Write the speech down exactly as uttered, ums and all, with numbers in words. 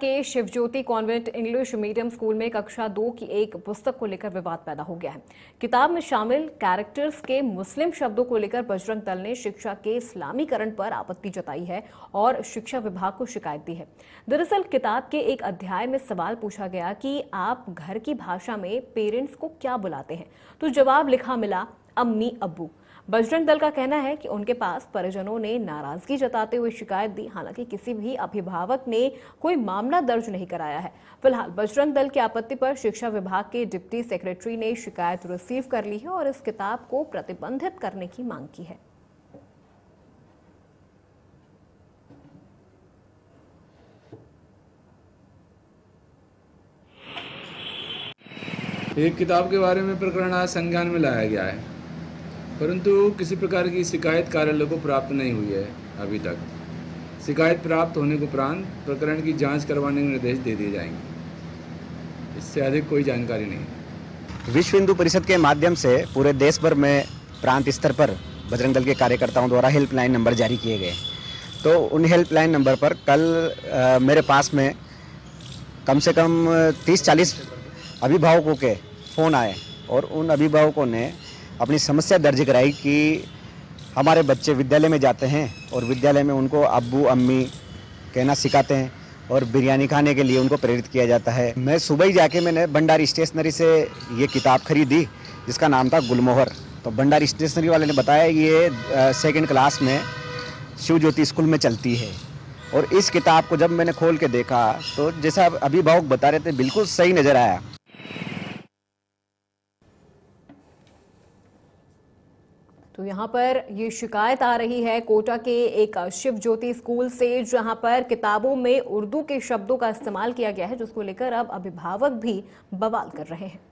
के Shivjyoti convent English medium school में कक्षा दो की एक पुस्तक को लेकर विवाद पैदा हो गया है। किताब में शामिल कैरेक्टर्स के मुस्लिम शब्दों को लेकर बजरंग दल ने शिक्षा के इस्लामीकरण पर आपत्ति जताई है और शिक्षा विभाग को शिकायत दी है। दरअसल किताब के एक अध्याय में सवाल पूछा गया कि आप घर की भाषा में पेरेंट्स को क्या बुलाते हैं, तो जवाब लिखा मिला अम्मी अब्बू। बजरंग दल का कहना है कि उनके पास परिजनों ने नाराजगी जताते हुए शिकायत दी, हालांकि किसी भी अभिभावक ने कोई मामला दर्ज नहीं कराया है। फिलहाल बजरंग दल की आपत्ति पर शिक्षा विभाग के डिप्टी सेक्रेटरी ने शिकायत रिसीव कर ली है और इस किताब को प्रतिबंधित करने की मांग की है। एक किताब के बारे में प्रकरण आज संज्ञान में लाया गया है, परंतु किसी प्रकार की शिकायत कार्यालय को प्राप्त नहीं हुई है अभी तक। शिकायत प्राप्त होने के उपरांत प्रकरण की जांच करवाने के निर्देश दे दिए जाएंगे। इससे अधिक कोई जानकारी नहीं। विश्व हिंदू परिषद के माध्यम से पूरे देश भर में प्रांत स्तर पर बजरंग दल के कार्यकर्ताओं द्वारा हेल्पलाइन नंबर जारी किए गए, तो उन हेल्पलाइन नंबर पर कल आ, मेरे पास में कम से कम तीस चालीस अभिभावकों के फ़ोन आए और उन अभिभावकों ने अपनी समस्या दर्ज कराई कि हमारे बच्चे विद्यालय में जाते हैं और विद्यालय में उनको अब्बू अम्मी कहना सिखाते हैं और बिरयानी खाने के लिए उनको प्रेरित किया जाता है। मैं सुबह ही जाके मैंने भंडारी स्टेशनरी से ये किताब खरीदी जिसका नाम था गुलमोहर। तो भंडारी स्टेशनरी वाले ने बताया ये सेकेंड क्लास में शिवज्योति स्कूल में चलती है, और इस किताब को जब मैंने खोल के देखा तो जैसा अभिभावक बता रहे थे बिल्कुल सही नज़र आया। तो यहाँ पर ये शिकायत आ रही है कोटा के एक शिवज्योति स्कूल से, जहाँ पर किताबों में उर्दू के शब्दों का इस्तेमाल किया गया है, जिसको लेकर अब अभिभावक भी बवाल कर रहे हैं।